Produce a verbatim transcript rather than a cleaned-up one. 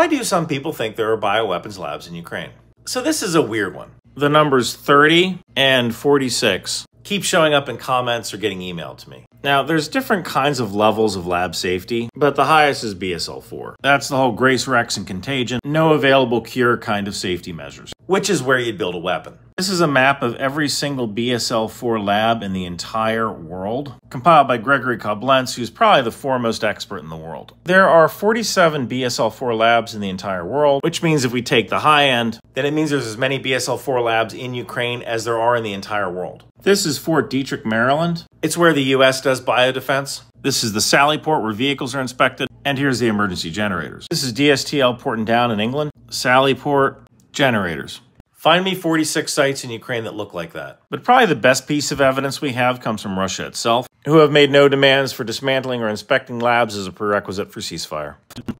Why do some people think there are bioweapons labs in Ukraine? So this is a weird one. The numbers thirty and forty-six keep showing up in comments or getting emailed to me. Now, there's different kinds of levels of lab safety, but the highest is B S L four. That's the whole Grace Rex and Contagion, no available cure kind of safety measures, which is where you'd build a weapon. This is a map of every single B S L four lab in the entire world, compiled by Gregory Koblenz, who's probably the foremost expert in the world. There are forty-seven B S L four labs in the entire world, which means if we take the high end, then it means there's as many B S L four labs in Ukraine as there are in the entire world. This is Fort Detrick, Maryland. It's where the U S does biodefense. This is the Sallyport, where vehicles are inspected. And here's the emergency generators. This is D S T L Porton Down in England. Sallyport, generators. Find me forty-six sites in Ukraine that look like that. But probably the best piece of evidence we have comes from Russia itself, who have made no demands for dismantling or inspecting labs as a prerequisite for ceasefire.